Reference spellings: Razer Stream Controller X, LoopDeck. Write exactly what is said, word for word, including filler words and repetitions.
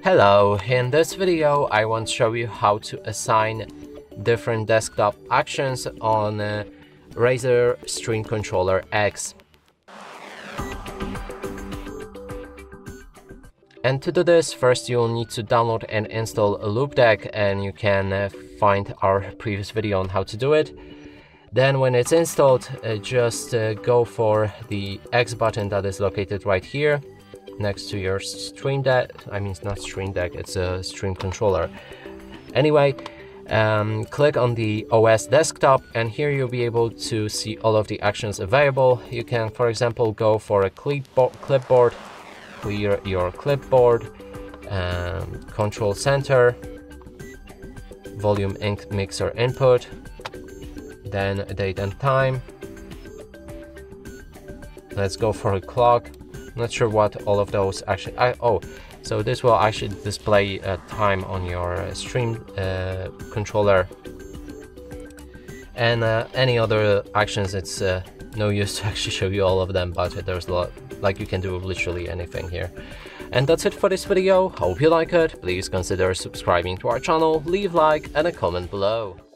Hello, in this video I want to show you how to assign different desktop actions on uh, Razer Stream Controller X. And to do this, first you'll need to download and install LoopDeck, and you can uh, find our previous video on how to do it. Then when it's installed, uh, just uh, go for the X button that is located right here, next to your stream deck. I mean, it's not stream deck, it's a stream controller. Anyway, um, click on the O S desktop, and here you'll be able to see all of the actions available. You can, for example, go for a clipboard, clear your clipboard, um, control center, volume and mixer input, then date and time. Let's go for a clock. Not sure what all of those actually. I, oh, so this will actually display uh, time on your stream uh, controller, and uh, any other actions. It's uh, no use to actually show you all of them, but there's a lot. Like, you can do literally anything here. And that's it for this video. Hope you like it. Please consider subscribing to our channel. Leave like and a comment below.